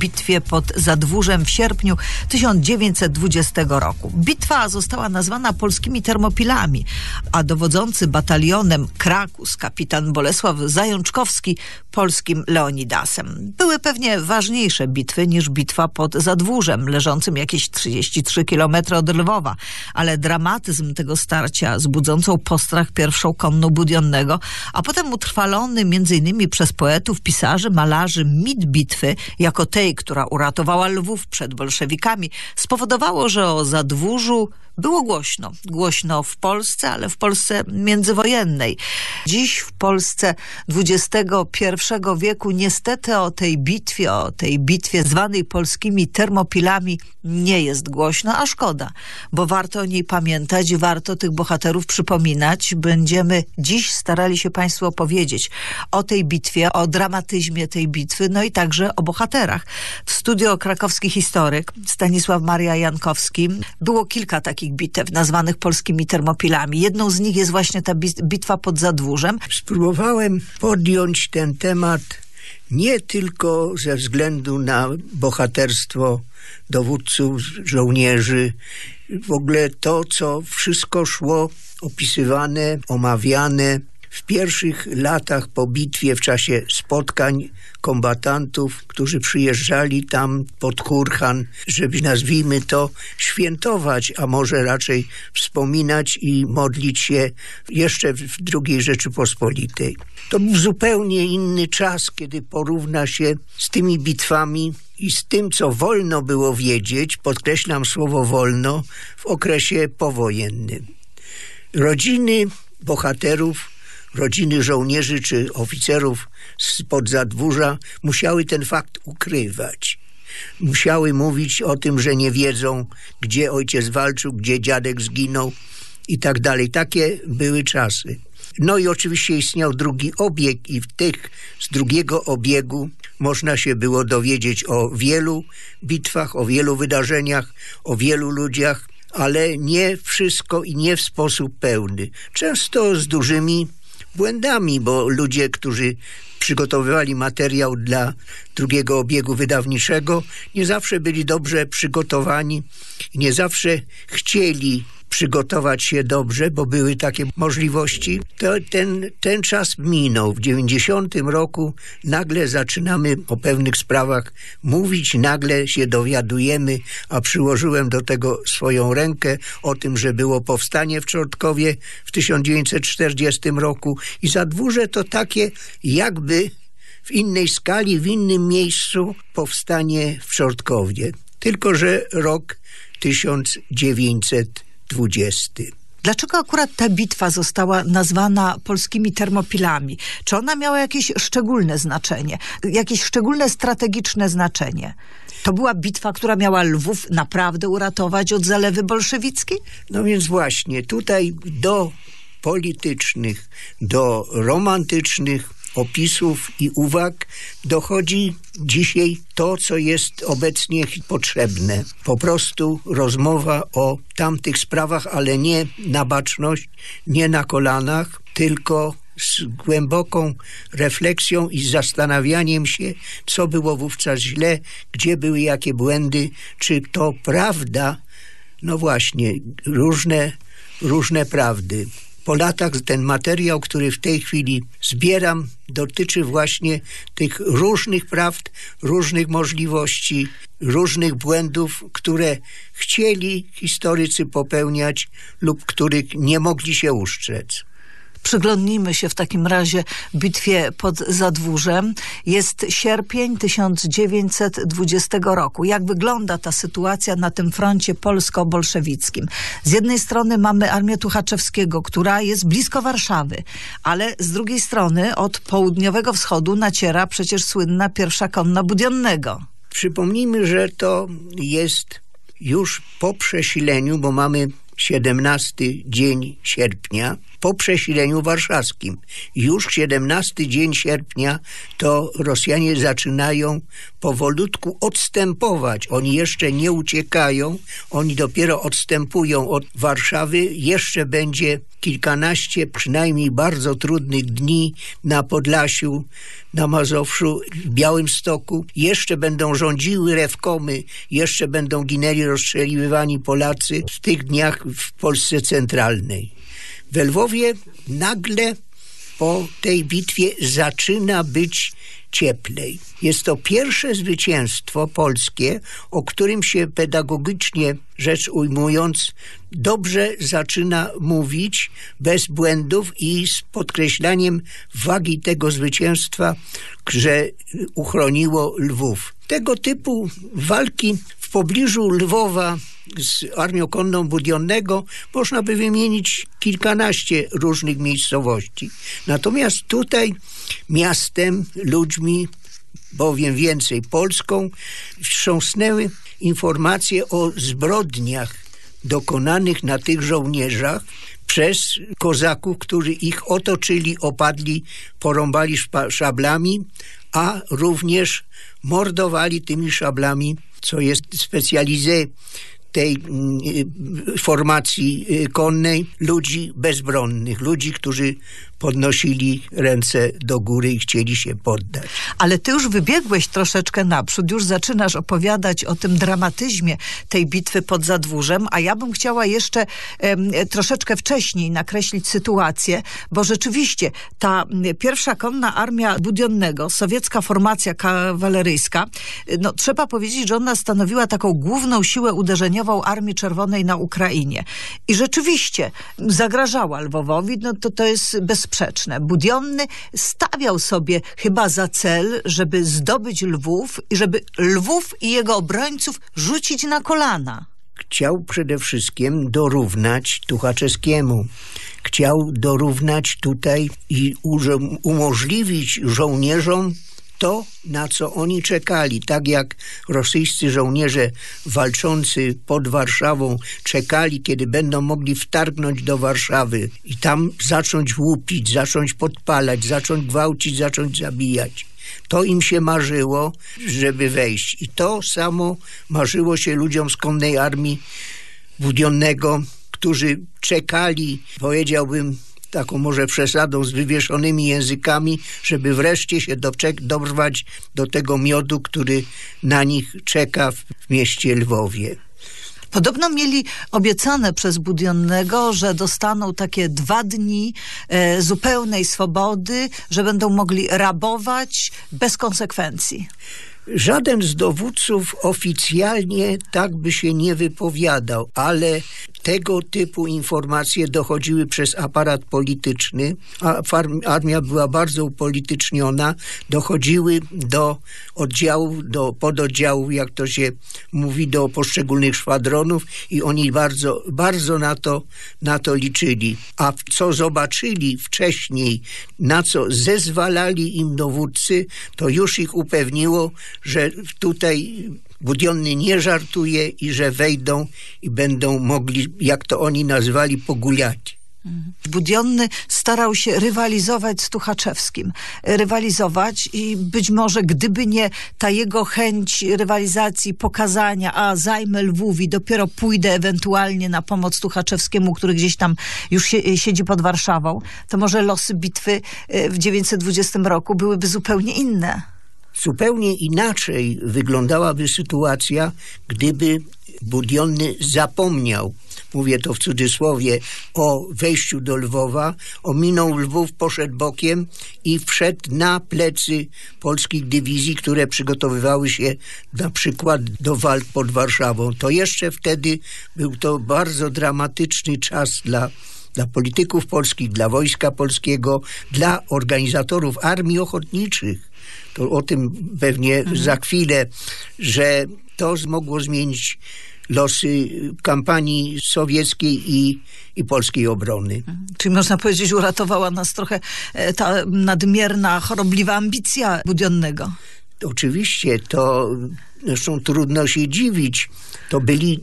bitwie pod Zadwórzem w sierpniu 1920 roku. Bitwa została nazwana polskimi Termopilami, a dowodzący batalionem Krakus, kapitan Bolesław Zajączkowski, polskim Leonidasem. Były pewnie ważniejsze bitwy niż bitwa pod Zadwórzem, leżącym jakieś 33 km od Lwowa, ale dramatyzm tego starcia z budzącą postrach pierwszą konną Budionnego, a potem utrwalony m.in. przez poetów, pisarzy, malarzy mit bitwy, jako tej, która uratowała Lwów przed bolszewikami, spowodowało, że o Zadwórzu było głośno. Głośno w Polsce, ale w Polsce międzywojennej. Dziś w Polsce XXI wieku niestety o tej bitwie zwanej polskimi Termopilami nie jest głośno, a szkoda, bo warto o niej pamiętać, warto tych bohaterów przypominać. Będziemy dziś starali się Państwu opowiedzieć o tej bitwie, o dramatyzmie tej bitwy, no i także o bohaterach. W studio krakowski historyk Stanisław Maria Jankowski. Było kilka takich bitew nazwanych polskimi Termopilami. Jedną z nich jest właśnie ta bitwa pod Zadwórzem. Spróbowałem podjąć ten temat nie tylko ze względu na bohaterstwo dowódców, żołnierzy, w ogóle to, co wszystko szło opisywane, omawiane w pierwszych latach po bitwie, w czasie spotkań kombatantów, którzy przyjeżdżali tam pod Kurhan, żeby, nazwijmy to, świętować, a może raczej wspominać i modlić się jeszcze w II Rzeczypospolitej. To był zupełnie inny czas, kiedy porówna się z tymi bitwami i z tym, co wolno było wiedzieć, podkreślam słowo wolno, w okresie powojennym. Rodziny bohaterów, rodziny żołnierzy czy oficerów spod Zadwórza musiały ten fakt ukrywać. Musiały mówić o tym, że nie wiedzą, gdzie ojciec walczył, gdzie dziadek zginął i tak dalej. Takie były czasy. No i oczywiście istniał drugi obieg i w tych z drugiego obiegu można się było dowiedzieć o wielu bitwach, o wielu wydarzeniach, o wielu ludziach, ale nie wszystko i nie w sposób pełny. Często z dużymi błędami, bo ludzie, którzy przygotowywali materiał dla drugiego obiegu wydawniczego, nie zawsze byli dobrze przygotowani, nie zawsze chcieli przygotować się dobrze, bo były takie możliwości. To ten czas minął. W 90 roku nagle zaczynamy o pewnych sprawach mówić, nagle się dowiadujemy, a przyłożyłem do tego swoją rękę, o tym, że było powstanie w Czortkowie w 1940 roku i Zadwórze to takie jakby w innej skali, w innym miejscu powstanie w Czortkowie. Tylko że rok 1920. Dlaczego akurat ta bitwa została nazwana polskimi Termopilami? Czy ona miała jakieś szczególne znaczenie? Jakieś szczególne strategiczne znaczenie? To była bitwa, która miała Lwów naprawdę uratować od zalewy bolszewickiej? No więc właśnie, tutaj do politycznych, do romantycznych opisów i uwag dochodzi dzisiaj to, co jest obecnie potrzebne. Po prostu rozmowa o tamtych sprawach, ale nie na baczność, nie na kolanach, tylko z głęboką refleksją i zastanawianiem się, co było wówczas źle, gdzie były jakie błędy, czy to prawda, no właśnie, różne prawdy. Po latach ten materiał, który w tej chwili zbieram, dotyczy właśnie tych różnych prawd, różnych możliwości, różnych błędów, które chcieli historycy popełniać lub których nie mogli się ustrzec. Przyglądnijmy się w takim razie bitwie pod Zadwórzem. Jest sierpień 1920 roku. Jak wygląda ta sytuacja na tym froncie polsko-bolszewickim? Z jednej strony mamy armię Tuchaczewskiego, która jest blisko Warszawy, ale z drugiej strony od południowego wschodu naciera przecież słynna pierwsza konna Budionnego. Przypomnijmy, że to jest już po przesileniu, bo mamy 17 dzień sierpnia, po przesileniu warszawskim. Już 17 dzień sierpnia to Rosjanie zaczynają powolutku odstępować. Oni jeszcze nie uciekają, oni dopiero odstępują od Warszawy. Jeszcze będzie kilkanaście przynajmniej bardzo trudnych dni na Podlasiu, na Mazowszu, w Białymstoku. Jeszcze będą rządziły rewkomy, jeszcze będą ginęli rozstrzeliwywani Polacy w tych dniach w Polsce centralnej. We Lwowie nagle po tej bitwie zaczyna być cieplej. Jest to pierwsze zwycięstwo polskie, o którym się pedagogicznie rzecz ujmując dobrze zaczyna mówić bez błędów i z podkreślaniem wagi tego zwycięstwa, że uchroniło Lwów. Tego typu walki w pobliżu Lwowa z Armią Konną Budionnego można by wymienić kilkanaście różnych miejscowości. Natomiast tutaj miastem, ludźmi, bowiem więcej Polską, wstrząsnęły informacje o zbrodniach dokonanych na tych żołnierzach przez kozaków, którzy ich otoczyli, opadli, porąbali szablami, a również mordowali tymi szablami, co jest specjalizę tej formacji konnej, ludzi bezbronnych, ludzi, którzy podnosili ręce do góry i chcieli się poddać. Ale ty już wybiegłeś troszeczkę naprzód, już zaczynasz opowiadać o tym dramatyzmie tej bitwy pod Zadwórzem, a ja bym chciała jeszcze troszeczkę wcześniej nakreślić sytuację, bo rzeczywiście ta pierwsza konna armia Budionnego, sowiecka formacja kawaleryjska, no trzeba powiedzieć, że ona stanowiła taką główną siłę uderzeniową Armii Czerwonej na Ukrainie. I rzeczywiście zagrażała Lwowowi, no to jest bezpośrednio sprzeczne. Budionny stawiał sobie chyba za cel, żeby zdobyć Lwów i żeby Lwów i jego obrońców rzucić na kolana. Chciał przede wszystkim dorównać Tuchaczewskiemu. Chciał dorównać tutaj i umożliwić żołnierzom to, na co oni czekali. Tak jak rosyjscy żołnierze walczący pod Warszawą czekali, kiedy będą mogli wtargnąć do Warszawy i tam zacząć łupić, zacząć podpalać, zacząć gwałcić, zacząć zabijać. To im się marzyło, żeby wejść. I to samo marzyło się ludziom z Konnej Armii Budionnego, którzy czekali, powiedziałbym, taką może przesadą z wywieszonymi językami, żeby wreszcie się dobrwać do tego miodu, który na nich czeka w mieście Lwowie. Podobno mieli obiecane przez Budionnego, że dostaną takie 2 dni zupełnej swobody, że będą mogli rabować bez konsekwencji. Żaden z dowódców oficjalnie tak by się nie wypowiadał, ale tego typu informacje dochodziły przez aparat polityczny, a armia była bardzo upolityczniona, dochodziły do oddziałów, do pododdziałów, jak to się mówi, do poszczególnych szwadronów i oni bardzo, bardzo na to liczyli. A co zobaczyli wcześniej, na co zezwalali im dowódcy, to już ich upewniło, że tutaj Budionny nie żartuje i że wejdą i będą mogli, jak to oni nazwali, pogulać. Budionny starał się rywalizować z Tuchaczewskim. Rywalizować i być może gdyby nie ta jego chęć rywalizacji, pokazania, a zajmę Lwów i dopiero pójdę ewentualnie na pomoc Tuchaczewskiemu, który gdzieś tam już siedzi pod Warszawą, to może losy bitwy w 1920 roku byłyby zupełnie inne. Zupełnie inaczej wyglądałaby sytuacja, gdyby Budionny zapomniał, mówię to w cudzysłowie, o wejściu do Lwowa, ominął Lwów, poszedł bokiem i wszedł na plecy polskich dywizji, które przygotowywały się na przykład do walk pod Warszawą. To jeszcze wtedy był to bardzo dramatyczny czas dla polityków polskich, dla Wojska Polskiego, dla organizatorów armii ochotniczych. To o tym pewnie za chwilę, że to mogło zmienić losy kampanii sowieckiej i polskiej obrony. Czyli można powiedzieć, uratowała nas trochę ta nadmierna, chorobliwa ambicja Budionnego. oczywiście to, zresztą trudno się dziwić, to byli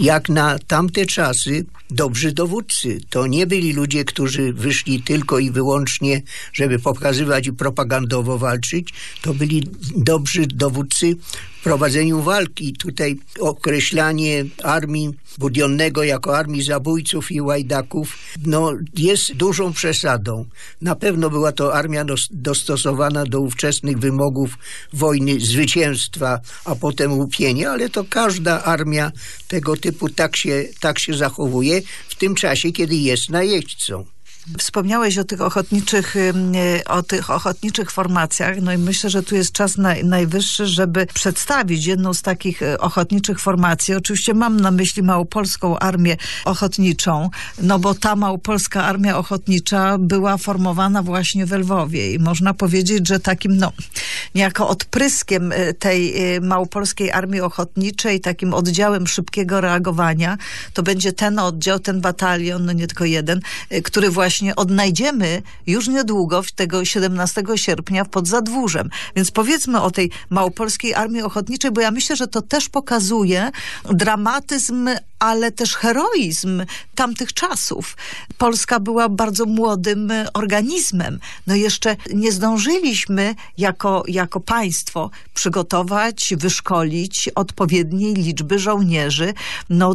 jak na tamte czasy dobrzy dowódcy. To nie byli ludzie, którzy wyszli tylko i wyłącznie, żeby pokazywać i propagandowo walczyć. To byli dobrzy dowódcy w prowadzeniu walki. Tutaj określanie armii Budionnego jako armii zabójców i łajdaków jest dużą przesadą. Na pewno była to armia dostosowana do ówczesnych wymogów wojny, zwycięstwa, a potem łupienia, ale to każda armia tego typu tak się zachowuje w tym czasie, kiedy jest najeźdźcą. Wspomniałeś o tych ochotniczych formacjach, no i myślę, że tu jest czas najwyższy, żeby przedstawić jedną z takich ochotniczych formacji. Oczywiście mam na myśli Małopolską Armię Ochotniczą, no bo ta Małopolska Armia Ochotnicza była formowana właśnie we Lwowie i można powiedzieć, że takim niejako odpryskiem tej Małopolskiej Armii Ochotniczej, takim oddziałem szybkiego reagowania, to będzie ten oddział, ten batalion, nie tylko jeden, który właśnie odnajdziemy już niedługo, tego 17 sierpnia pod Zadwórzem. Więc powiedzmy o tej Małopolskiej Armii Ochotniczej, bo ja myślę, że to też pokazuje dramatyzm, ale też heroizm tamtych czasów. Polska była bardzo młodym organizmem. No jeszcze nie zdążyliśmy jako państwo przygotować, wyszkolić odpowiedniej liczby żołnierzy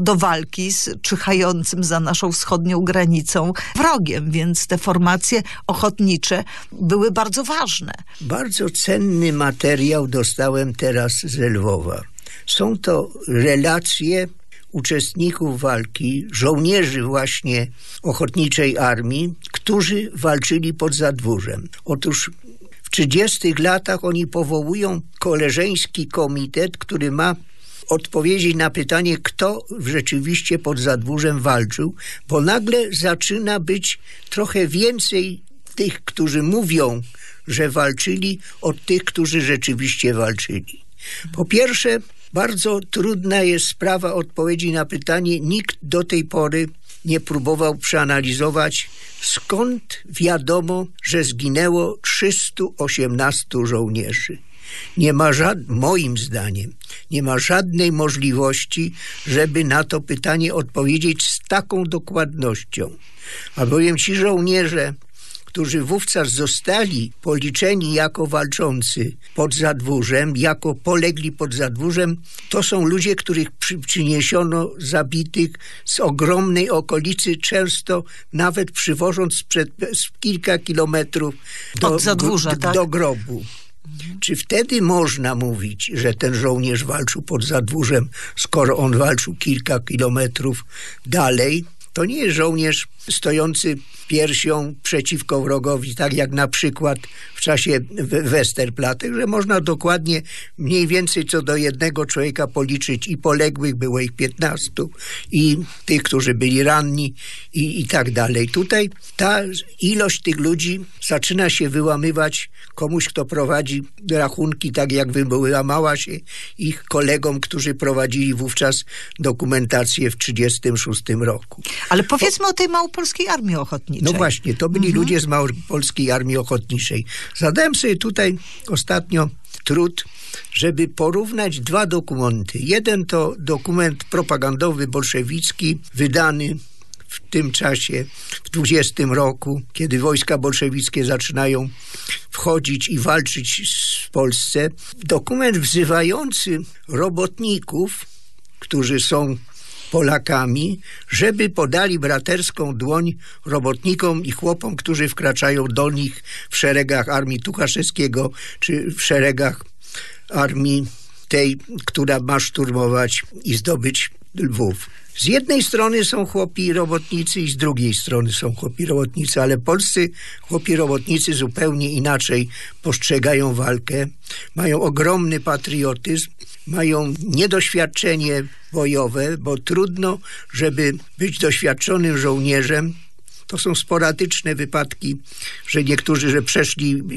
do walki z czyhającym za naszą wschodnią granicą wrogiem, więc te formacje ochotnicze były bardzo ważne. Bardzo cenny materiał dostałem teraz ze Lwowa. Są to relacje uczestników walki, żołnierzy właśnie ochotniczej armii, którzy walczyli pod Zadwórzem. Otóż w 30 latach oni powołują koleżeński komitet, który ma odpowiedzi na pytanie, kto rzeczywiście pod Zadwórzem walczył, bo nagle zaczyna być trochę więcej tych, którzy mówią, że walczyli, od tych, którzy rzeczywiście walczyli. Po pierwsze, bardzo trudna jest sprawa odpowiedzi na pytanie. Nikt do tej pory nie próbował przeanalizować, skąd wiadomo, że zginęło 318 żołnierzy. Moim zdaniem nie ma żadnej możliwości, żeby na to pytanie odpowiedzieć z taką dokładnością. A bowiem ci żołnierze, którzy wówczas zostali policzeni jako walczący pod Zadwórzem, jako polegli pod Zadwórzem, to są ludzie, których przyniesiono zabitych z ogromnej okolicy, często nawet przywożąc z kilka kilometrów do grobu. Czy wtedy można mówić, że ten żołnierz walczył pod Zadwórzem, skoro on walczył kilka kilometrów dalej? To nie jest żołnierz stojący piersią przeciwko wrogowi, tak jak na przykład w czasie Westerplatte, że można dokładnie mniej więcej co do jednego człowieka policzyć i poległych, było ich 15, i tych, którzy byli ranni i tak dalej. Tutaj ta ilość tych ludzi zaczyna się wyłamywać komuś, kto prowadzi rachunki, tak jak wyłamała się ich kolegom, którzy prowadzili wówczas dokumentację w 1936 roku. Ale powiedzmy o tej Małopolskiej Armii Ochotniczej. No właśnie, to byli ludzie z Małopolskiej Armii Ochotniczej. Zadałem sobie tutaj ostatnio trud, żeby porównać dwa dokumenty. Jeden to dokument propagandowy bolszewicki, wydany w tym czasie, w 20 roku, kiedy wojska bolszewickie zaczynają wchodzić i walczyć w Polsce. Dokument wzywający robotników, którzy są Polakami, żeby podali braterską dłoń robotnikom i chłopom, którzy wkraczają do nich w szeregach armii Tukaszewskiego, czy w szeregach armii tej, która ma szturmować i zdobyć Lwów. Z jednej strony są chłopi robotnicy i z drugiej strony są chłopi robotnicy, ale polscy chłopi robotnicy zupełnie inaczej postrzegają walkę, mają ogromny patriotyzm, mają niedoświadczenie bojowe, bo trudno, żeby być doświadczonym żołnierzem. To są sporadyczne wypadki, że niektórzy,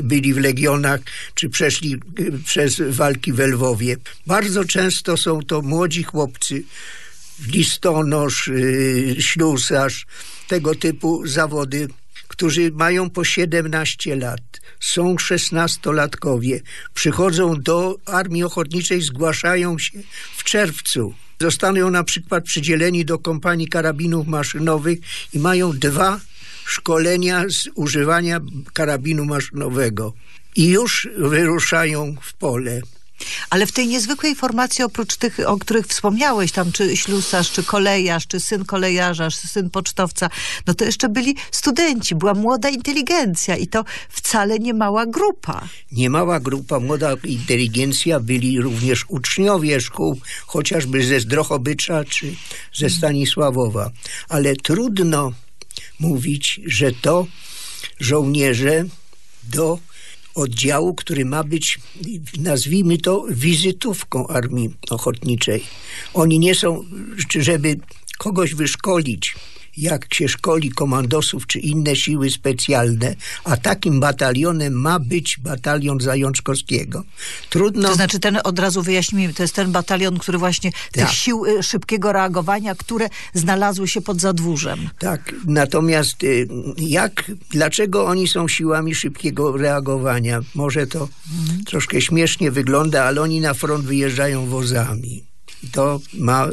byli w legionach, czy przeszli przez walki we Lwowie. Bardzo często są to młodzi chłopcy, listonosz, ślusarz, tego typu zawody, którzy mają po 17 lat, są szesnastolatkowie, przychodzą do Armii Ochotniczej, zgłaszają się w czerwcu. Zostaną na przykład przydzieleni do kompanii karabinów maszynowych i mają 2 szkolenia z używania karabinu maszynowego i już wyruszają w pole. Ale w tej niezwykłej formacji, oprócz tych, o których wspomniałeś, tam czy ślusarz, czy kolejarz, czy syn kolejarza, syn pocztowca, no to jeszcze byli studenci, była młoda inteligencja i to wcale nie mała grupa. Nie mała grupa, młoda inteligencja, byli również uczniowie szkół, chociażby ze Zdrochobycza czy ze Stanisławowa. Ale trudno mówić, że to żołnierze do oddziału, który ma być, nazwijmy to, wizytówką Armii Ochotniczej. Oni nie są, żeby kogoś wyszkolić, jak się szkoli komandosów czy inne siły specjalne, a takim batalionem ma być batalion Zajączkowskiego. Trudno... To znaczy ten, od razu wyjaśnijmy, to jest ten batalion, który właśnie tych sił szybkiego reagowania, które znalazły się pod Zadwórzem. Tak, natomiast dlaczego oni są siłami szybkiego reagowania? Może to troszkę śmiesznie wygląda, ale oni na front wyjeżdżają wozami. To ma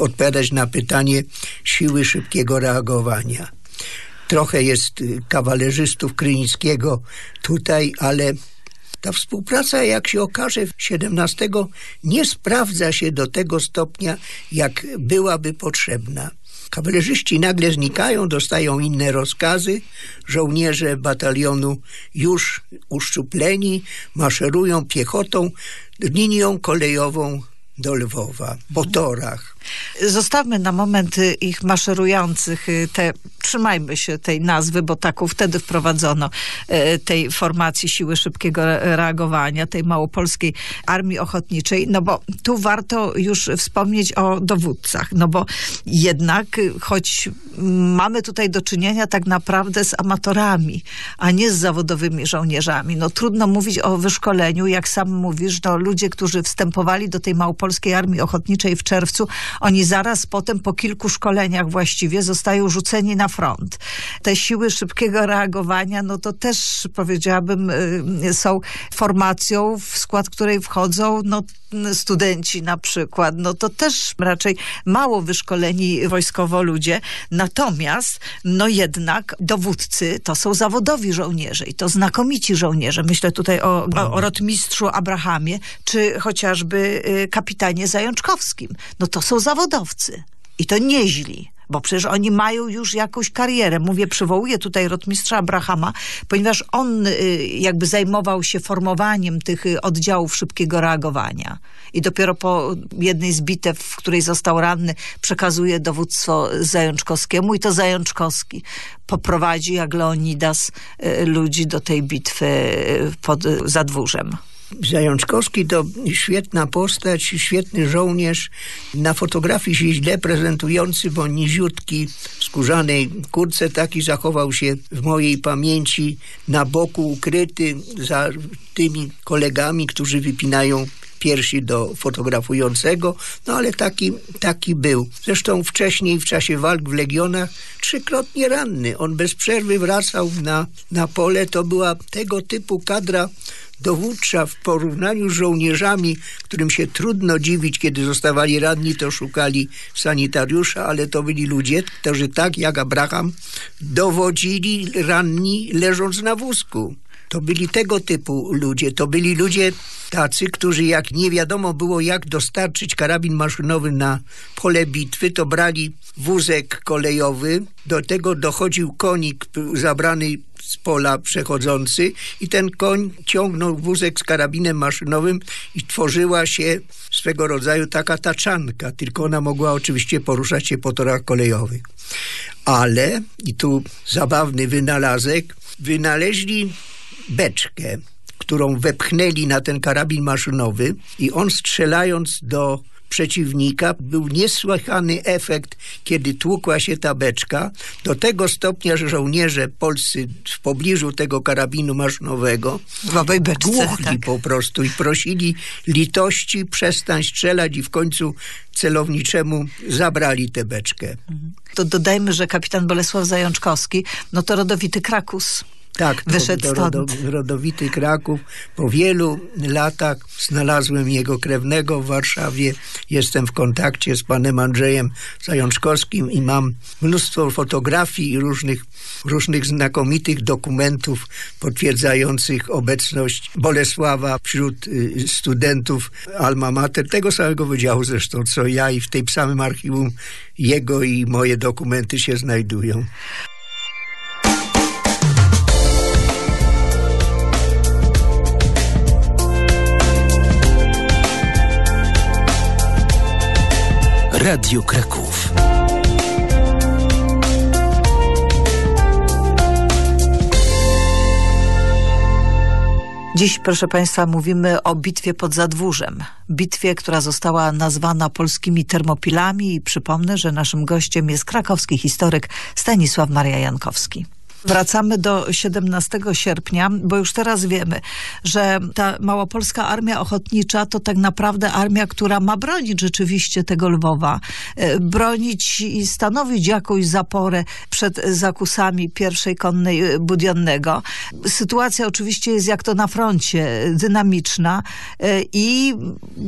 odpowiadać na pytanie siły szybkiego reagowania. Trochę jest kawalerzystów Krynickiego tutaj, ale ta współpraca, jak się okaże, 17 nie sprawdza się do tego stopnia, jak byłaby potrzebna. Kawalerzyści nagle znikają, dostają inne rozkazy. Żołnierze batalionu już uszczupleni maszerują piechotą linią kolejową do Lwowa, po torach. Zostawmy na moment ich maszerujących, trzymajmy się tej nazwy, bo taką wtedy wprowadzono tej formacji siły szybkiego reagowania, tej małopolskiej Armii Ochotniczej, no bo tu warto już wspomnieć o dowódcach, no bo jednak, choć mamy tutaj do czynienia tak naprawdę z amatorami, a nie z zawodowymi żołnierzami, no trudno mówić o wyszkoleniu, jak sam mówisz, no ludzie, którzy wstępowali do tej Małopolskiej Armii Ochotniczej w czerwcu, oni zaraz potem po kilku szkoleniach właściwie zostają rzuceni na front. Te siły szybkiego reagowania, no to też powiedziałabym są formacją, w skład której wchodzą no, studenci na przykład. No to też raczej mało wyszkoleni wojskowo ludzie. Natomiast no jednak dowódcy to są zawodowi żołnierze i to znakomici żołnierze. Myślę tutaj o rotmistrzu Abrahamie, czy chociażby kapitanie Zajączkowskim. No to są zawodowcy i to nieźli, bo przecież oni mają już jakąś karierę. Mówię, przywołuję tutaj rotmistrza Abrahama, ponieważ on jakby zajmował się formowaniem tych oddziałów szybkiego reagowania i dopiero po jednej z bitew, w której został ranny, przekazuje dowództwo Zajączkowskiemu i to Zajączkowski poprowadzi jak Leonidas ludzi do tej bitwy pod Zadwórzem. Zajączkowski to świetna postać, świetny żołnierz, na fotografii się źle prezentujący, bo niziutki w skórzanej kurtce, taki zachował się w mojej pamięci, na boku ukryty za tymi kolegami, którzy wypinają piersi do fotografującego, no ale taki był. Zresztą wcześniej w czasie walk w Legionach 3-krotnie ranny. On bez przerwy wracał na pole. To była tego typu kadra dowódcza w porównaniu z żołnierzami, którym się trudno dziwić, kiedy zostawali ranni, to szukali sanitariusza, ale to byli ludzie, którzy tak jak Abraham dowodzili ranni leżąc na wózku. To byli tego typu ludzie, to byli ludzie tacy, którzy jak nie wiadomo było jak dostarczyć karabin maszynowy na pole bitwy, to brali wózek kolejowy, do tego dochodził konik zabrany z pola przechodzący i ten koń ciągnął wózek z karabinem maszynowym i tworzyła się swego rodzaju taka taczanka, tylko ona mogła oczywiście poruszać się po torach kolejowych. Ale, i tu zabawny wynalazek, wynaleźli beczkę, którą wepchnęli na ten karabin maszynowy i on strzelając do przeciwnika był niesłychany efekt, kiedy tłukła się ta beczka, do tego stopnia, że żołnierze polscy w pobliżu tego karabinu maszynowego głuchli po prostu i prosili litości, przestań strzelać, i w końcu celowniczemu zabrali tę beczkę. To dodajmy, że kapitan Bolesław Zajączkowski, no to rodowity Krakus. Tak, rodowity Kraków. Po wielu latach znalazłem jego krewnego w Warszawie. Jestem w kontakcie z panem Andrzejem Zajączkowskim i mam mnóstwo fotografii i różnych znakomitych dokumentów potwierdzających obecność Bolesława wśród studentów Alma Mater, tego samego wydziału zresztą co ja, i w tej samym archiwum jego i moje dokumenty się znajdują. Radio Kraków. Dziś, proszę Państwa, mówimy o bitwie pod Zadwórzem. Bitwie, która została nazwana polskimi Termopilami, i przypomnę, że naszym gościem jest krakowski historyk Stanisław Maria Jankowski. Wracamy do 17 sierpnia, bo już teraz wiemy, że ta Małopolska Armia Ochotnicza to tak naprawdę armia, która ma bronić rzeczywiście tego Lwowa, bronić i stanowić jakąś zaporę przed zakusami pierwszej konnej Budiannego. Sytuacja oczywiście jest, jak to na froncie, dynamiczna i,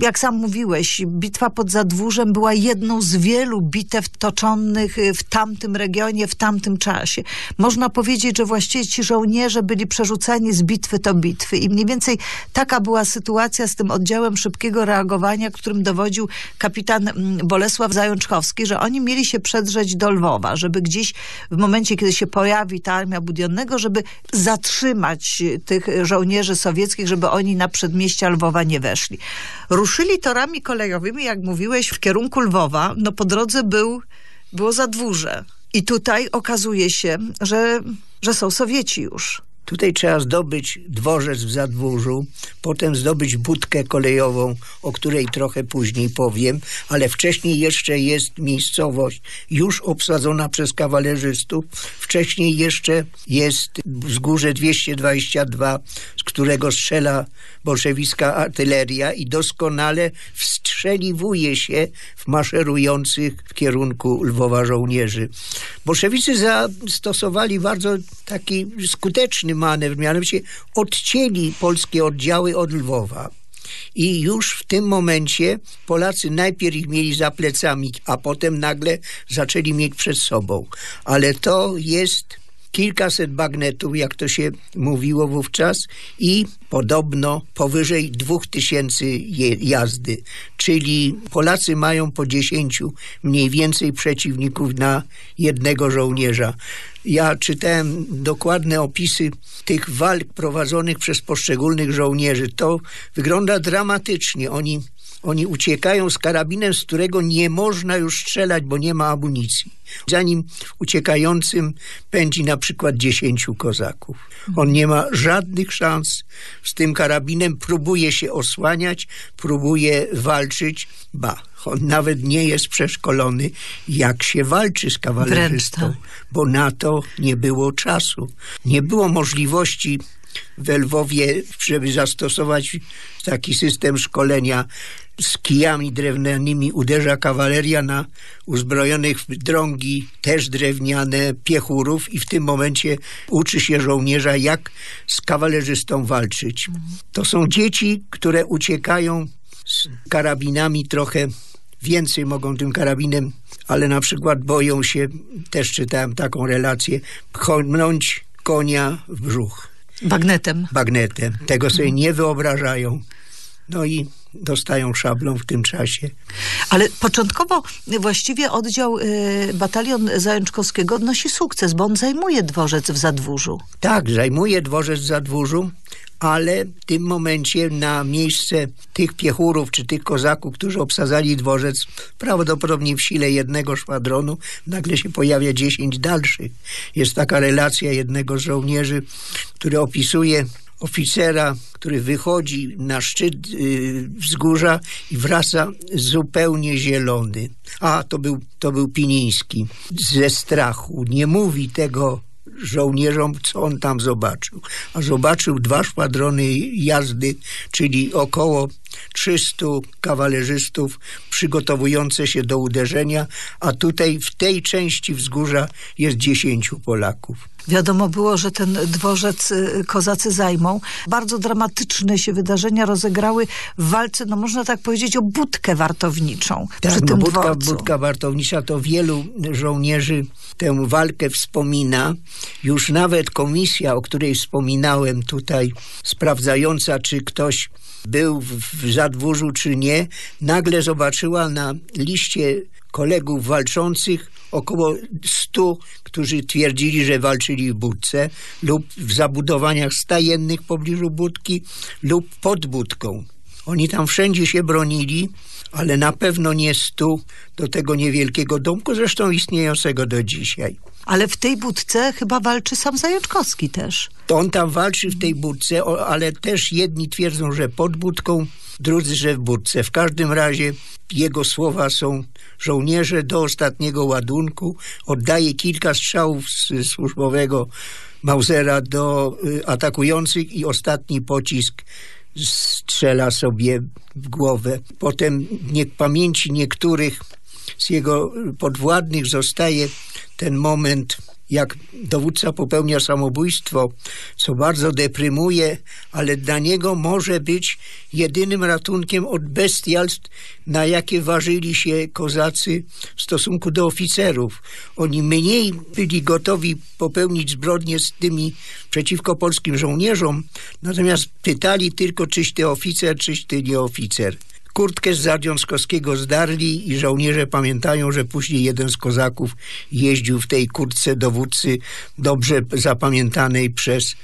jak sam mówiłeś, bitwa pod Zadwórzem była jedną z wielu bitew toczonych w tamtym regionie, w tamtym czasie. Można powiedzieć, że właściwie ci żołnierze byli przerzucani z bitwy do bitwy i mniej więcej taka była sytuacja z tym oddziałem szybkiego reagowania, którym dowodził kapitan Bolesław Zajączkowski, że oni mieli się przedrzeć do Lwowa, żeby gdzieś w momencie, kiedy się pojawi ta armia Budionnego, żeby zatrzymać tych żołnierzy sowieckich, żeby oni na przedmieścia Lwowa nie weszli. Ruszyli torami kolejowymi, jak mówiłeś, w kierunku Lwowa, no po drodze było Zadwórze. I tutaj okazuje się, że są Sowieci już. Tutaj trzeba zdobyć dworzec w Zadwórzu, potem zdobyć budkę kolejową, o której trochę później powiem, ale wcześniej jeszcze jest miejscowość już obsadzona przez kawalerzystów, wcześniej jeszcze jest wzgórze 222, z którego strzela bolszewicka artyleria i doskonale wstrzeliwuje się w maszerujących w kierunku Lwowa żołnierzy. Bolszewicy zastosowali bardzo taki skuteczny manewr, mianowicie odcięli polskie oddziały od Lwowa. I już w tym momencie Polacy najpierw ich mieli za plecami, a potem nagle zaczęli mieć przed sobą. Ale to jest kilkaset bagnetów, jak to się mówiło wówczas, i podobno powyżej 2000 jazdy. Czyli Polacy mają po 10 mniej więcej przeciwników na jednego żołnierza. Ja czytałem dokładne opisy tych walk prowadzonych przez poszczególnych żołnierzy. To wygląda dramatycznie. Oni uciekają z karabinem, z którego nie można już strzelać, bo nie ma amunicji. Za nim uciekającym pędzi na przykład 10 kozaków. On nie ma żadnych szans z tym karabinem, próbuje się osłaniać, próbuje walczyć. Ba, on nawet nie jest przeszkolony, jak się walczy z kawalerzystą, bo na to nie było czasu. Nie było możliwości we Lwowie, żeby zastosować taki system szkolenia. Z kijami drewnianymi uderza kawaleria na uzbrojonych w drągi, też drewniane, piechurów, i w tym momencie uczy się żołnierza, jak z kawalerzystą walczyć. To są dzieci, które uciekają z karabinami, trochę więcej mogą tym karabinem, ale na przykład boją się, też czytałem taką relację, pchnąć konia w brzuch. Bagnetem. Tego sobie nie wyobrażają. No i dostają szablą w tym czasie. Ale początkowo właściwie oddział, batalion Zajączkowskiego odnosi sukces, bo on zajmuje dworzec w Zadwórzu. Tak, zajmuje dworzec w Zadwórzu, ale w tym momencie na miejsce tych piechurów czy tych kozaków, którzy obsadzali dworzec, prawdopodobnie w sile jednego szwadronu, nagle się pojawia 10 dalszych. Jest taka relacja jednego z żołnierzy, który opisuje oficera, który wychodzi na szczyt wzgórza i wraca zupełnie zielony. A, to był Piniński. Ze strachu. Nie mówi tego żołnierzom, co on tam zobaczył. A zobaczył 2 szwadrony jazdy, czyli około 300 kawalerzystów przygotowujące się do uderzenia, a tutaj w tej części wzgórza jest 10 Polaków. Wiadomo było, że ten dworzec kozacy zajmą. Bardzo dramatyczne się wydarzenia rozegrały w walce, no można tak powiedzieć, o budkę wartowniczą przy tym dworcu. Budka wartownicza, to wielu żołnierzy tę walkę wspomina. Już nawet komisja, o której wspominałem tutaj, sprawdzająca, czy ktoś był w Zadwórzu, czy nie, nagle zobaczyła na liście kolegów walczących około 100, którzy twierdzili, że walczyli w budce lub w zabudowaniach stajennych w pobliżu budki lub pod budką. Oni tam wszędzie się bronili, ale na pewno nie 100 do tego niewielkiego domku, zresztą istniejącego do dzisiaj. Ale w tej budce chyba walczy sam Zajączkowski też. To on tam walczy w tej budce, ale też jedni twierdzą, że pod budką, drudzy, że w budce. W każdym razie jego słowa są: żołnierze do ostatniego ładunku. Oddaje kilka strzałów z służbowego Mausera do atakujących i ostatni pocisk strzela sobie w głowę. Potem pamięci niektórych z jego podwładnych zostaje ten moment, jak dowódca popełnia samobójstwo, co bardzo deprymuje, ale dla niego może być jedynym ratunkiem od bestialstw, na jakie ważyli się kozacy w stosunku do oficerów. Oni mniej byli gotowi popełnić zbrodnie z tymi przeciwko polskim żołnierzom, natomiast pytali tylko, czyś ty oficer, czyś ty nie oficer. Kurtkę z Zajączkowskiego zdarli i żołnierze pamiętają, że później jeden z kozaków jeździł w tej kurtce dowódcy, dobrze zapamiętanej przez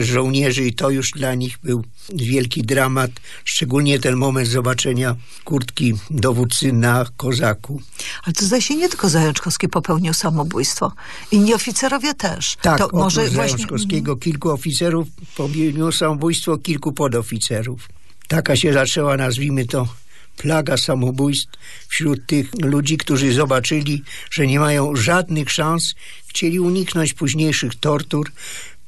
żołnierzy, i to już dla nich był wielki dramat, szczególnie ten moment zobaczenia kurtki dowódcy na kozaku. Ale to zdaje się nie tylko Zajączkowski popełnił samobójstwo. Inni oficerowie też. Tak, to może Zajączkowskiego właśnie... kilku oficerów popełniło samobójstwo, kilku podoficerów. Taka się zaczęła, nazwijmy to, plaga samobójstw wśród tych ludzi, którzy zobaczyli, że nie mają żadnych szans, chcieli uniknąć późniejszych tortur,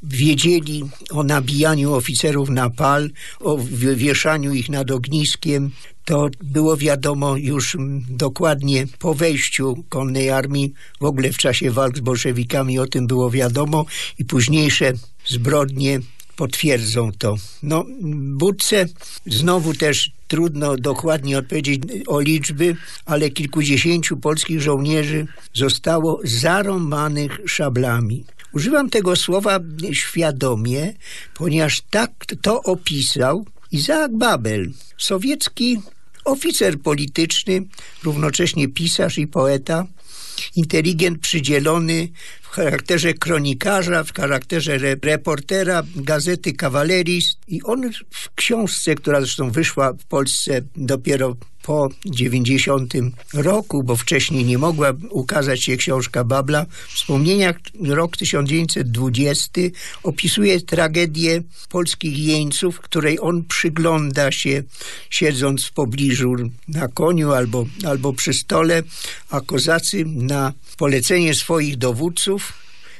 wiedzieli o nabijaniu oficerów na pal, o wieszaniu ich nad ogniskiem. To było wiadomo już dokładnie po wejściu konnej armii, w ogóle w czasie walk z bolszewikami o tym było wiadomo i późniejsze zbrodnie potwierdzą to. No, budce znowu też trudno dokładnie odpowiedzieć o liczby, ale kilkudziesięciu polskich żołnierzy zostało zarąbanych szablami. Używam tego słowa świadomie, ponieważ tak to opisał Izaak Babel, sowiecki oficer polityczny, równocześnie pisarz i poeta, inteligent przydzielony w charakterze kronikarza, w charakterze reportera gazety Kawalerist, i on w książce, która zresztą wyszła w Polsce dopiero po 90 roku, bo wcześniej nie mogła ukazać się książka Babla, Wspomnienia, rok 1920, opisuje tragedię polskich jeńców, której on przygląda się, siedząc w pobliżu na koniu albo przy stole, a kozacy na polecenie swoich dowódców,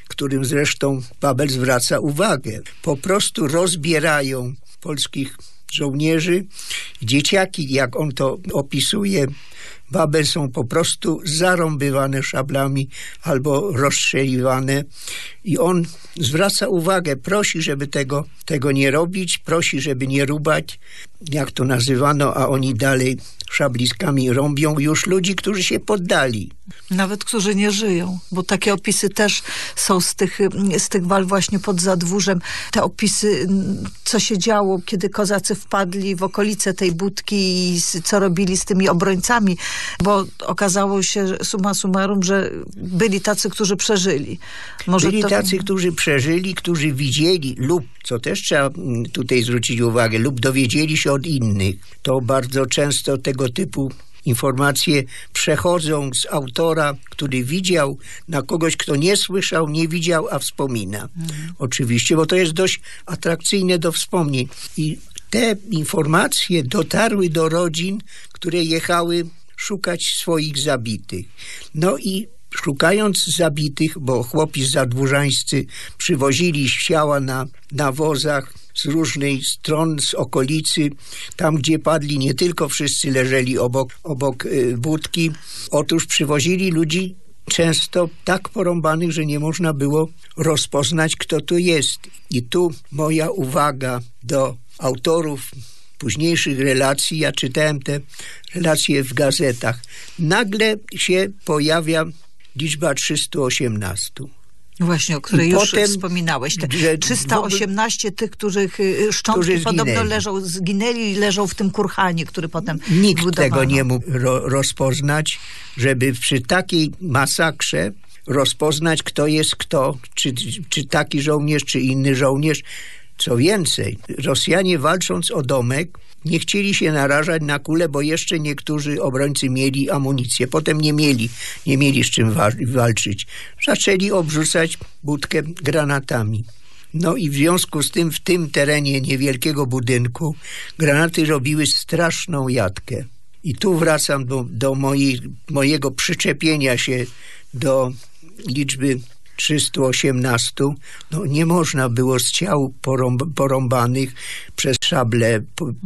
którym zresztą Babel zwraca uwagę, po prostu rozbierają polskich żołnierzy. Dzieciaki, jak on to opisuje, Babel, są po prostu zarąbywane szablami albo rozstrzeliwane, i on zwraca uwagę, prosi, żeby tego nie robić, prosi, żeby nie rubać, jak to nazywano, a oni dalej szabliskami rąbią już ludzi, którzy się poddali. Nawet którzy nie żyją, bo takie opisy też są z tych wal właśnie pod Zadwórzem. Te opisy, co się działo, kiedy kozacy wpadli w okolice tej budki i co robili z tymi obrońcami, bo okazało się summa summarum, że byli tacy, którzy przeżyli. Którzy widzieli lub, co też trzeba tutaj zwrócić uwagę, lub dowiedzieli się od innych. To bardzo często tego typu Informacje przechodzą z autora, który widział, na kogoś, kto nie słyszał, nie widział, a wspomina. Oczywiście, bo to jest dość atrakcyjne do wspomnień. I te informacje dotarły do rodzin, które jechały szukać swoich zabitych. No i szukając zabitych, bo chłopi zadłużańscy przywozili ciała na wozach z różnych stron, z okolicy. Tam, gdzie padli, nie tylko wszyscy leżeli obok budki. Otóż przywozili ludzi często tak porąbanych, że nie można było rozpoznać, kto to jest. I tu moja uwaga do autorów późniejszych relacji. Ja czytałem te relacje w gazetach. Nagle się pojawia liczba 318. Właśnie, o której już wspominałeś. 318 tych, których szczątki podobno zginęli, leżą w tym kurhanie, który potem nikt budowano. Tego nie mógł rozpoznać, żeby przy takiej masakrze rozpoznać, kto jest kto, czy taki żołnierz, czy inny żołnierz. Co więcej, Rosjanie, walcząc o domek, nie chcieli się narażać na kule, bo jeszcze niektórzy obrońcy mieli amunicję. Potem nie mieli z czym walczyć. Zaczęli obrzucać budkę granatami. No i w związku z tym w tym terenie niewielkiego budynku granaty robiły straszną jatkę. I tu wracam do mojego przyczepienia się do liczby 318, no nie można było z ciał porąbanych przez szable,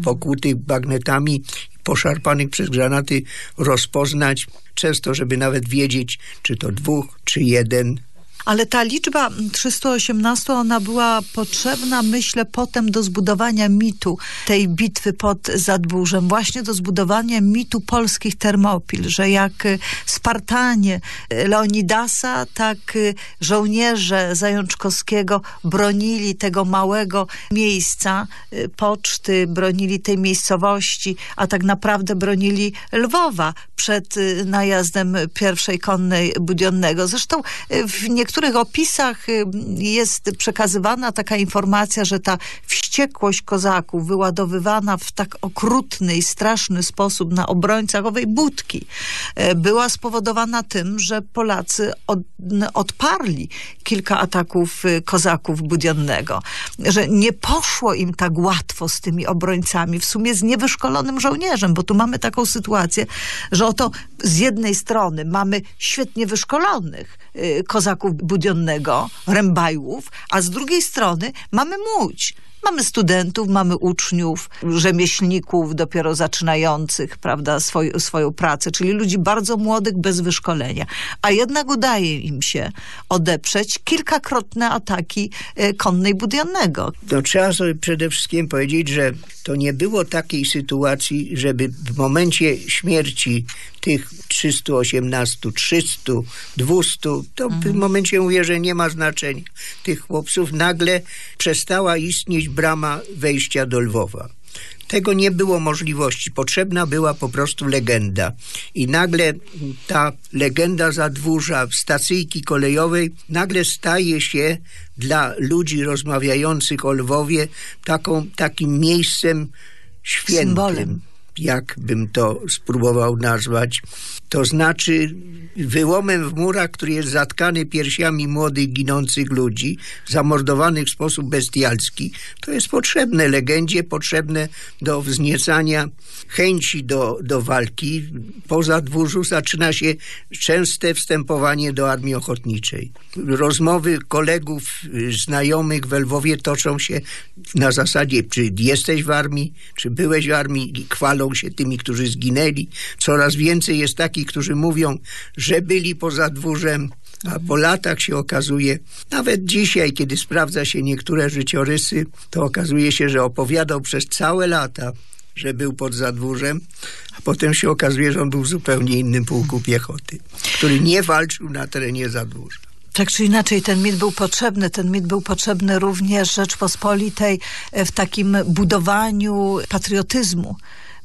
pokutych bagnetami, poszarpanych przez granaty rozpoznać, często żeby nawet wiedzieć, czy to dwóch, czy jeden. Ale ta liczba 318, ona była potrzebna, myślę, potem do zbudowania mitu tej bitwy pod Zadburzem. Właśnie do zbudowania mitu polskich Termopil, że jak Spartanie Leonidasa, tak żołnierze Zajączkowskiego bronili tego małego miejsca, poczty, bronili tej miejscowości, a tak naprawdę bronili Lwowa przed najazdem pierwszej konnej Budionnego. Zresztą w niektórych opisach jest przekazywana taka informacja, że ta wściekłość kozaków wyładowywana w tak okrutny i straszny sposób na obrońcach owej budki była spowodowana tym, że Polacy odparli kilka ataków kozaków Budionnego, że nie poszło im tak łatwo z tymi obrońcami, w sumie z niewyszkolonym żołnierzem, bo tu mamy taką sytuację, że oto z jednej strony mamy świetnie wyszkolonych kozaków Budionnego, Rębajłów, a z drugiej strony mamy Łódź. Mamy studentów, mamy uczniów, rzemieślników dopiero zaczynających, prawda, swoją pracę, czyli ludzi bardzo młodych, bez wyszkolenia. A jednak udaje im się odeprzeć kilkakrotne ataki konnej Budionnego. To trzeba sobie przede wszystkim powiedzieć, że to nie było takiej sytuacji, żeby w momencie śmierci tych 318, 300, 200, to w momencie, mówię, że nie ma znaczenia tych chłopców, nagle przestała istnieć brama wejścia do Lwowa. Tego nie było możliwości. Potrzebna była po prostu legenda. I nagle ta legenda Zadwórza, stacyjki kolejowej, nagle staje się dla ludzi rozmawiających o Lwowie takim miejscem świętym. Symbolem. Jak bym to spróbował nazwać, to znaczy wyłomem w murach, który jest zatkany piersiami młodych, ginących ludzi, zamordowanych w sposób bestialski. To jest potrzebne legendzie, potrzebne do wzniecania chęci do walki. Po Zadwórzu zaczyna się częste wstępowanie do Armii Ochotniczej. Rozmowy kolegów, znajomych w Lwowie toczą się na zasadzie, czy jesteś w armii, czy byłeś w armii, chwalą się tymi, którzy zginęli. Coraz więcej jest takich, którzy mówią, że byli po Zadwórzem, a po latach się okazuje, nawet dzisiaj, kiedy sprawdza się niektóre życiorysy, to okazuje się, że opowiadał przez całe lata, że był pod Zadwórzem, a potem się okazuje, że on był w zupełnie innym pułku piechoty, który nie walczył na terenie Zadwórza. Tak czy inaczej ten mit był potrzebny również Rzeczpospolitej w takim budowaniu patriotyzmu.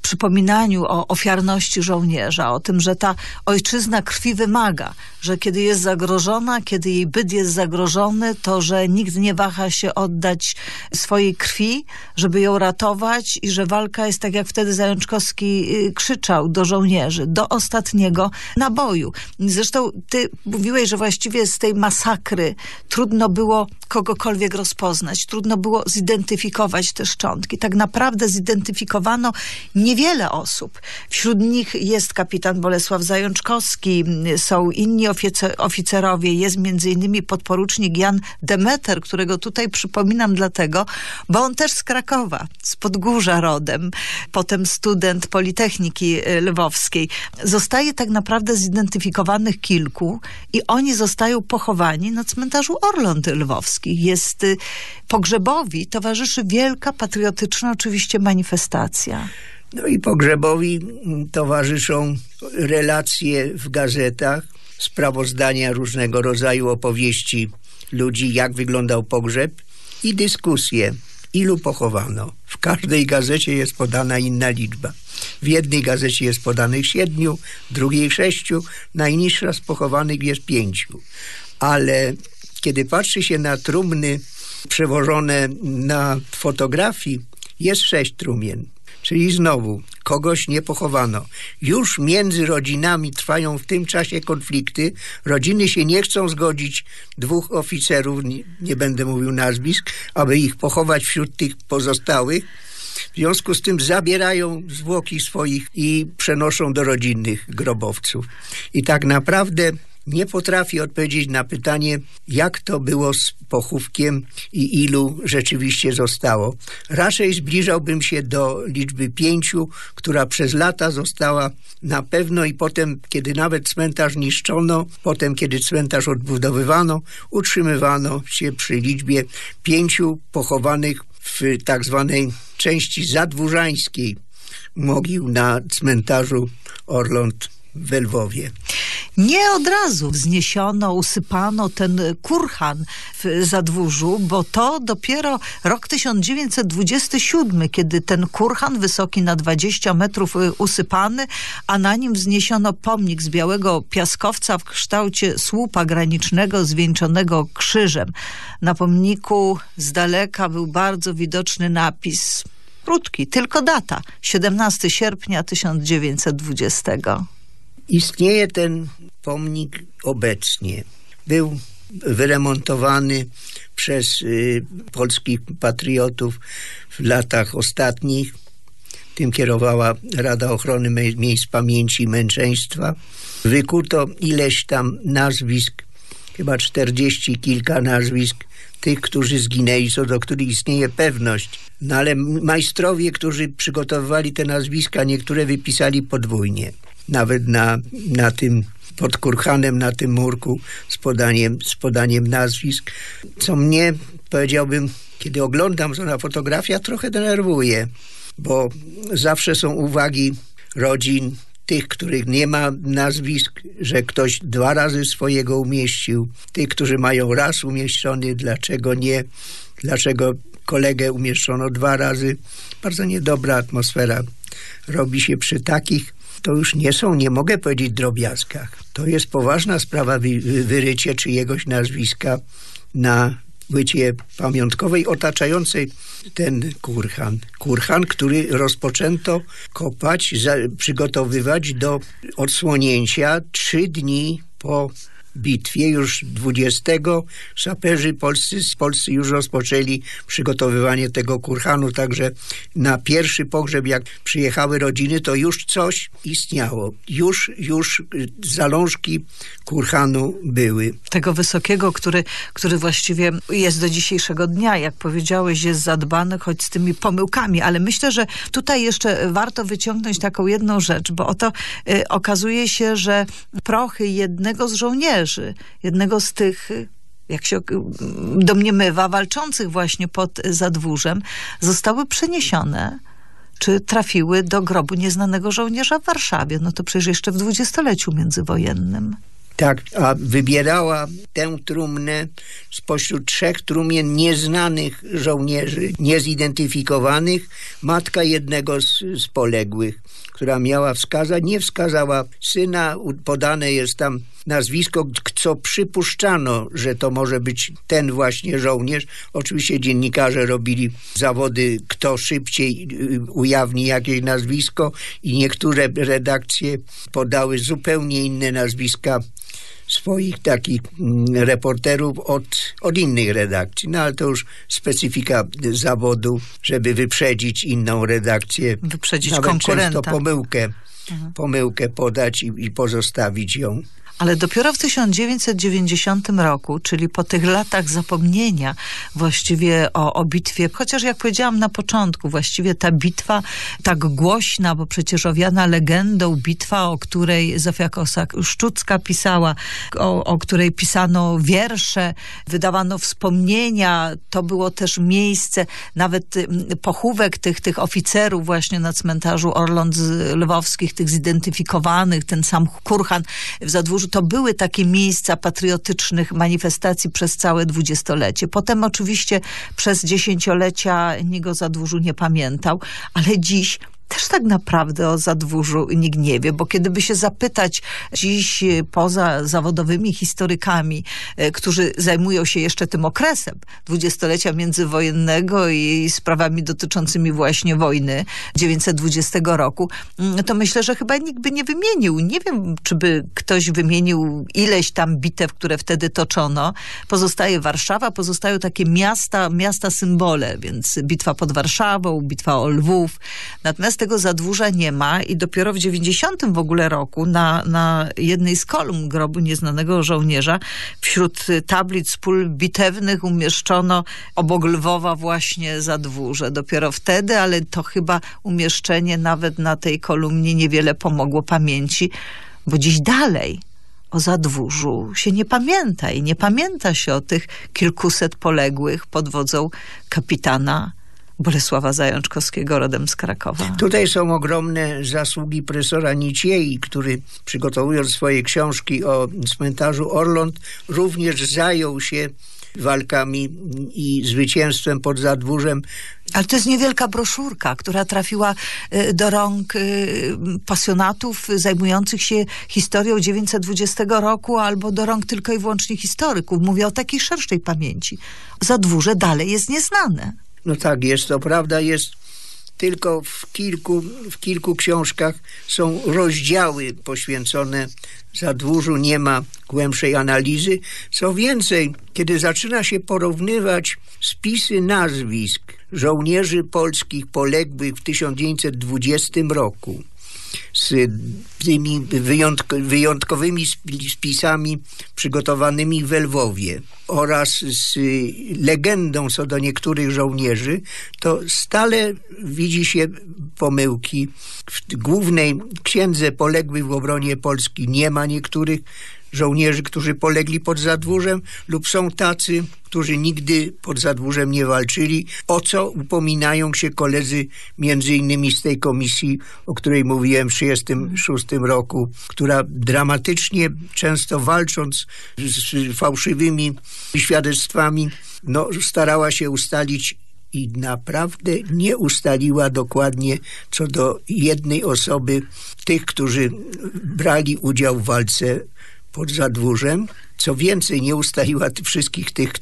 przypominaniu o ofiarności żołnierza, o tym, że ta ojczyzna krwi wymaga, że kiedy jest zagrożona, kiedy jej byt jest zagrożony, to że nikt nie waha się oddać swojej krwi, żeby ją ratować i że walka jest tak, jak wtedy Zajączkowski krzyczał do żołnierzy, do ostatniego naboju. Zresztą ty mówiłeś, że właściwie z tej masakry trudno było kogokolwiek rozpoznać, trudno było zidentyfikować te szczątki. Tak naprawdę zidentyfikowano niewiele osób. Wśród nich jest kapitan Bolesław Zajączkowski, są inni oficerowie, jest między innymi podporucznik Jan Demeter, którego tutaj przypominam dlatego, bo on też z Krakowa, z Podgórza rodem, potem student Politechniki Lwowskiej. Zostaje tak naprawdę zidentyfikowanych kilku i oni zostają pochowani na cmentarzu Orląt Lwowskich. Jest pogrzebowi towarzyszy wielka patriotyczna oczywiście manifestacja. No i pogrzebowi towarzyszą relacje w gazetach, sprawozdania różnego rodzaju, opowieści ludzi, jak wyglądał pogrzeb i dyskusje, ilu pochowano. W każdej gazecie jest podana inna liczba. W jednej gazecie jest podanych 7, w drugiej 6, najniższa z pochowanych jest 5. Ale kiedy patrzy się na trumny przewożone na fotografii, jest 6 trumien. Czyli znowu kogoś nie pochowano. Już między rodzinami trwają w tym czasie konflikty. Rodziny się nie chcą zgodzić. 2 oficerów, nie będę mówił nazwisk, aby ich pochować wśród tych pozostałych. W związku z tym zabierają zwłoki swoich i przenoszą do rodzinnych grobowców. I tak naprawdę nie potrafi odpowiedzieć na pytanie, jak to było z pochówkiem i ilu rzeczywiście zostało. Raczej zbliżałbym się do liczby 5, która przez lata została na pewno i potem, kiedy nawet cmentarz niszczono, potem, kiedy cmentarz odbudowywano, utrzymywano się przy liczbie 5 pochowanych w tak zwanej części zadłużańskiej mogił na cmentarzu Orląt we Lwowie. Nie od razu wzniesiono, usypano ten kurhan w Zadwórzu, bo to dopiero rok 1927, kiedy ten kurhan wysoki na 20 metrów usypany, a na nim wzniesiono pomnik z białego piaskowca w kształcie słupa granicznego zwieńczonego krzyżem. Na pomniku z daleka był bardzo widoczny napis, krótki, tylko data, 17 sierpnia 1920. Istnieje ten pomnik obecnie. Był wyremontowany przez polskich patriotów w latach ostatnich. Tym kierowała Rada Ochrony Miejsc Pamięci i Męczeństwa. Wykuto ileś tam nazwisk, chyba 40 kilka nazwisk tych, którzy zginęli, co do których istnieje pewność. No ale majstrowie, którzy przygotowywali te nazwiska, niektóre wypisali podwójnie. Nawet na tym pod kurhanem, na tym murku z podaniem nazwisk, co mnie, powiedziałbym, kiedy oglądam to na fotografiach, trochę denerwuje, bo zawsze są uwagi rodzin, tych, których nie ma nazwisk, że ktoś 2 razy swojego umieścił, tych, którzy mają raz umieszczony, dlaczego nie, dlaczego kolegę umieszczono 2 razy. Bardzo niedobra atmosfera robi się przy takich. To już nie mogę powiedzieć drobiazgach. To jest poważna sprawa, wyrycie czyjegoś nazwiska na płycie pamiątkowej otaczającej ten kurhan. Kurhan, który rozpoczęto kopać, przygotowywać do odsłonięcia 3 dni po bitwie, już 20. Saperzy polscy już rozpoczęli przygotowywanie tego kurhanu, także na pierwszy pogrzeb, jak przyjechały rodziny, to już coś istniało. Już zalążki kurhanu były. Tego wysokiego, który właściwie jest do dzisiejszego dnia, jak powiedziałeś, jest zadbany, choć z tymi pomyłkami, ale myślę, że tutaj jeszcze warto wyciągnąć taką jedną rzecz, bo oto okazuje się, że prochy jednego z żołnierzy, jednego z tych, jak się domniemywa, walczących właśnie pod Zadwórzem, zostały przeniesione czy trafiły do grobu nieznanego żołnierza w Warszawie. No to przecież jeszcze w 20-leciu międzywojennym. Tak, a wybierała tę trumnę spośród 3 trumien nieznanych żołnierzy, niezidentyfikowanych. Matka jednego z poległych, która miała wskazać, nie wskazała syna. Podane jest tam nazwisko, co przypuszczano, że to może być ten właśnie żołnierz. Oczywiście dziennikarze robili zawody, kto szybciej ujawni jakieś nazwisko, i niektóre redakcje podały zupełnie inne nazwiska swoich takich reporterów od innych redakcji. No ale to już specyfika zawodu, żeby wyprzedzić inną redakcję. Wyprzedzić nawet konkurenta. Często pomyłkę podać i pozostawić ją. Ale dopiero w 1990 roku, czyli po tych latach zapomnienia właściwie o bitwie, chociaż jak powiedziałam na początku, właściwie ta bitwa tak głośna, bo przecież owiana legendą, bitwa, o której Zofia Kosak-Szczucka pisała, o której pisano wiersze, wydawano wspomnienia, to było też miejsce nawet pochówek tych oficerów właśnie na cmentarzu Orląt Lwowskich, tych zidentyfikowanych, ten sam kurhan w Zadwórzu. To były takie miejsca patriotycznych manifestacji przez całe 20-lecie. Potem oczywiście przez 10-lecia nikt o Zadwórzu nie pamiętał, ale dziś też tak naprawdę o Zadwórzu nikt nie wie, bo kiedy by się zapytać dziś poza zawodowymi historykami, którzy zajmują się jeszcze tym okresem 20-lecia międzywojennego i sprawami dotyczącymi właśnie wojny 1920 roku, to myślę, że chyba nikt by nie wymienił. Nie wiem, czy by ktoś wymienił ileś tam bitew, które wtedy toczono. Pozostaje Warszawa, pozostają takie miasta symbole, więc bitwa pod Warszawą, bitwa o Lwów. Natomiast tego Zadwórza nie ma i dopiero w 90 w ogóle roku na jednej z kolumn grobu nieznanego żołnierza wśród tablic pól bitewnych umieszczono obok Lwowa właśnie Zadwórze. Dopiero wtedy, ale to chyba umieszczenie nawet na tej kolumnie niewiele pomogło pamięci, bo dziś dalej o Zadwórzu się nie pamięta i nie pamięta się o tych kilkuset poległych pod wodzą kapitana Bolesława Zajączkowskiego, rodem z Krakowa. Tutaj są ogromne zasługi profesora Niciei, który przygotowując swoje książki o cmentarzu Orląt również zajął się walkami i zwycięstwem pod Zadwórzem. Ale to jest niewielka broszurka, która trafiła do rąk pasjonatów zajmujących się historią 1920 roku albo do rąk tylko i wyłącznie historyków. Mówię o takiej szerszej pamięci. Zadwórze dalej jest nieznane. No tak, jest to prawda, jest tylko w kilku książkach są rozdziały poświęcone Zadwórzu, nie ma głębszej analizy. Co więcej, kiedy zaczyna się porównywać spisy nazwisk żołnierzy polskich poległych w 1920 roku z tymi wyjątkowymi spisami przygotowanymi we Lwowie oraz z legendą co do niektórych żołnierzy, to stale widzi się pomyłki. W głównej księdze poległych w obronie Polski nie ma niektórych żołnierzy, którzy polegli pod Zadwórzem, lub są tacy, którzy nigdy pod Zadwórzem nie walczyli, o co upominają się koledzy między innymi z tej komisji, o której mówiłem w 1936 roku, która dramatycznie, często walcząc z fałszywymi świadectwami, no, starała się ustalić i naprawdę nie ustaliła dokładnie co do jednej osoby tych, którzy brali udział w walce pod Zadwórzem. Co więcej, nie ustaliła wszystkich tych,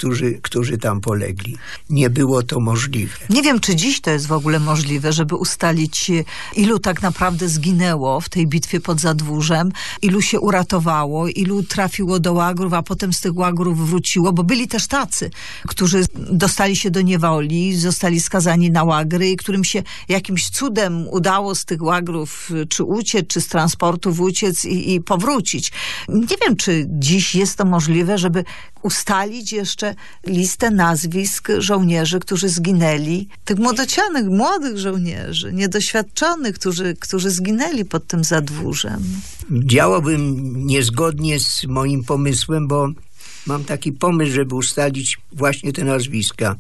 którzy tam polegli. Nie było to możliwe. Nie wiem, czy dziś to jest w ogóle możliwe, żeby ustalić, ilu tak naprawdę zginęło w tej bitwie pod Zadwórzem, ilu się uratowało, ilu trafiło do łagrów, a potem z tych łagrów wróciło, bo byli też tacy, którzy dostali się do niewoli, zostali skazani na łagry i którym się jakimś cudem udało z tych łagrów czy uciec, czy z transportów uciec i powrócić. Nie wiem, czy dziś jest to możliwe, żeby ustalić jeszcze listę nazwisk żołnierzy, którzy zginęli, tych młodocianych, młodych żołnierzy, niedoświadczonych, którzy zginęli pod tym Zadwórzem. Działałbym niezgodnie z moim pomysłem, bo mam taki pomysł, żeby ustalić właśnie te nazwiska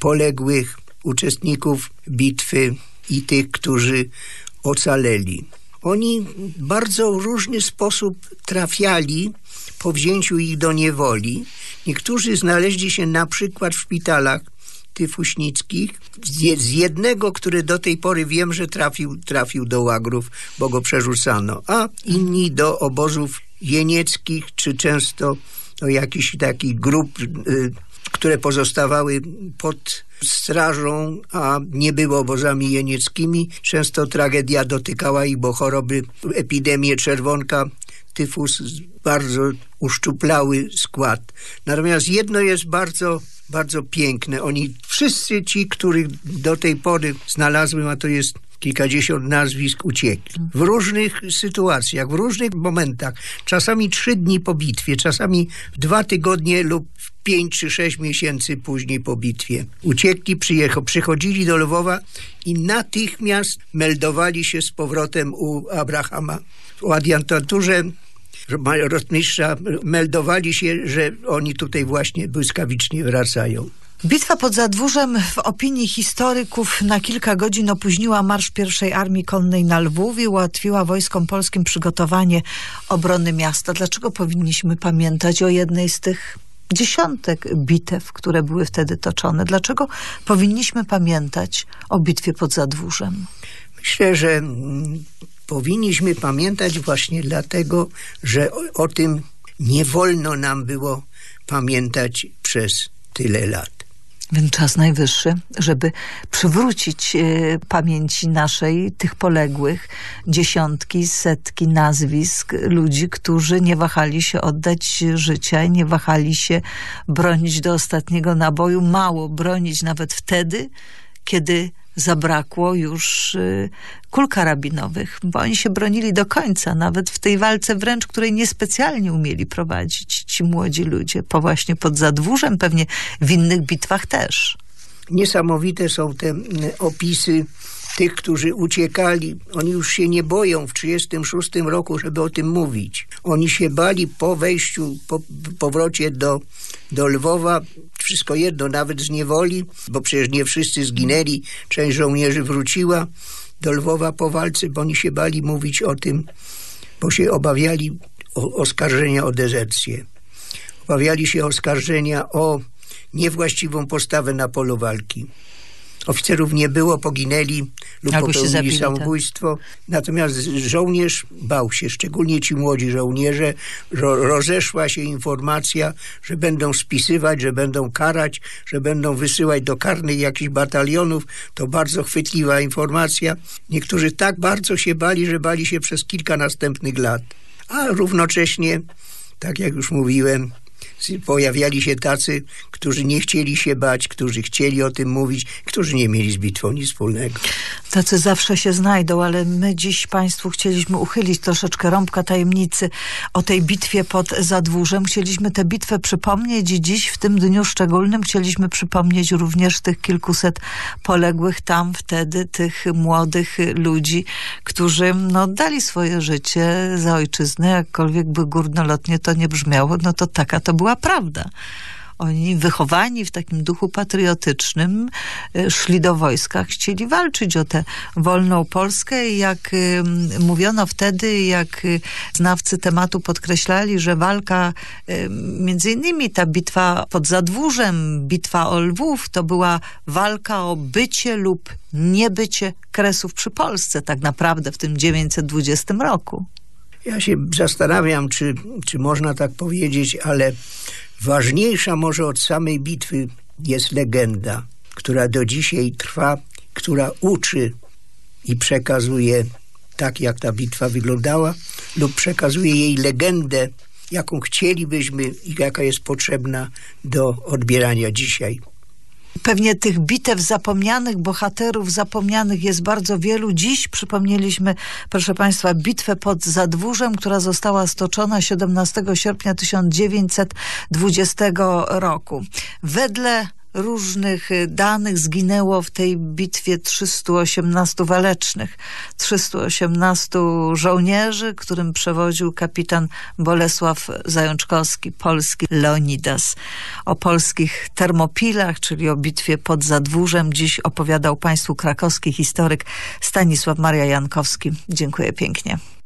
poległych, uczestników bitwy i tych, którzy ocaleli. Oni w bardzo różny sposób trafiali po wzięciu ich do niewoli. Niektórzy znaleźli się na przykład w szpitalach tyfuśnickich. Z jednego, który do tej pory wiem, że trafił do łagrów, bo go przerzucano, a inni do obozów jenieckich, czy często do jakichś takich grup, które pozostawały pod strażą, a nie były obozami jenieckimi. Często tragedia dotykała ich, bo choroby, epidemie czerwonka, tyfus bardzo uszczuplały skład. Natomiast jedno jest bardzo, bardzo piękne. Oni, wszyscy ci, których do tej pory znalazłem, a to jest kilkadziesiąt nazwisk, uciekli. W różnych sytuacjach, w różnych momentach. Czasami 3 dni po bitwie, czasami 2 tygodnie lub 5 czy 6 miesięcy później po bitwie. Uciekli, przychodzili do Lwowa i natychmiast meldowali się z powrotem u Abrahama. O adiutanturze rotmistrza meldowali się, że oni tutaj właśnie błyskawicznie wracają. Bitwa pod Zadwórzem w opinii historyków na kilka godzin opóźniła marsz pierwszej Armii Konnej na Lwów i ułatwiła wojskom polskim przygotowanie obrony miasta. Dlaczego powinniśmy pamiętać o jednej z tych dziesiątek bitew, które były wtedy toczone? Dlaczego powinniśmy pamiętać o bitwie pod Zadwórzem? Myślę, że powinniśmy pamiętać właśnie dlatego, że o tym nie wolno nam było pamiętać przez tyle lat. Więc czas najwyższy, żeby przywrócić pamięci naszej tych poległych, dziesiątki, setki nazwisk ludzi, którzy nie wahali się oddać życia i nie wahali się bronić do ostatniego naboju, mało bronić nawet wtedy, kiedy zabrakło już kul karabinowych, bo oni się bronili do końca, nawet w tej walce wręcz, której niespecjalnie umieli prowadzić ci młodzi ludzie, właśnie pod Zadwórzem, pewnie w innych bitwach też. Niesamowite są te opisy tych, którzy uciekali. Oni już się nie boją w 1936 roku, żeby o tym mówić. Oni się bali po wejściu, po powrocie do Lwowa, wszystko jedno, nawet z niewoli, bo przecież nie wszyscy zginęli, część żołnierzy wróciła do Lwowa po walce, bo oni się bali mówić o tym, bo się obawiali oskarżenia o dezercję. Obawiali się oskarżenia o niewłaściwą postawę na polu walki. Oficerów nie było, poginęli lub popełnili samobójstwo. Tak. Natomiast żołnierz bał się, szczególnie ci młodzi żołnierze. Rozeszła się informacja, że będą spisywać, że będą karać, że będą wysyłać do karnych jakichś batalionów. To bardzo chwytliwa informacja. Niektórzy tak bardzo się bali, że bali się przez kilka następnych lat. A równocześnie, tak jak już mówiłem, pojawiali się tacy, którzy nie chcieli się bać, którzy chcieli o tym mówić, którzy nie mieli z bitwą nic wspólnego. Tacy zawsze się znajdą, ale my dziś Państwu chcieliśmy uchylić troszeczkę rąbka tajemnicy o tej bitwie pod Zadwórzem. Chcieliśmy tę bitwę przypomnieć i dziś w tym dniu szczególnym chcieliśmy przypomnieć również tych kilkuset poległych tam wtedy, tych młodych ludzi, którzy oddali swoje życie za ojczyznę, jakkolwiek by górnolotnie to nie brzmiało, no to taka to była prawda. Oni wychowani w takim duchu patriotycznym szli do wojska, chcieli walczyć o tę wolną Polskę i jak mówiono wtedy, jak znawcy tematu podkreślali, że walka, między innymi ta bitwa pod Zadwórzem, bitwa o Lwów, to była walka o bycie lub niebycie Kresów przy Polsce tak naprawdę w tym 1920 roku. Ja się zastanawiam, czy można tak powiedzieć, ale ważniejsza może od samej bitwy jest legenda, która do dzisiaj trwa, która uczy i przekazuje tak, jak ta bitwa wyglądała, lub przekazuje jej legendę, jaką chcielibyśmy i jaka jest potrzebna do odbierania dzisiaj. Pewnie tych bitew zapomnianych, bohaterów zapomnianych jest bardzo wielu. Dziś przypomnieliśmy, proszę Państwa, bitwę pod Zadwórzem, która została stoczona 17 sierpnia 1920 roku. Wedle różnych danych zginęło w tej bitwie 318 walecznych. 318 żołnierzy, którym przewodził kapitan Bolesław Zajączkowski, polski Leonidas. O polskich Termopilach, czyli o bitwie pod Zadwórzem, dziś opowiadał państwu krakowski historyk Stanisław Maria Jankowski. Dziękuję pięknie.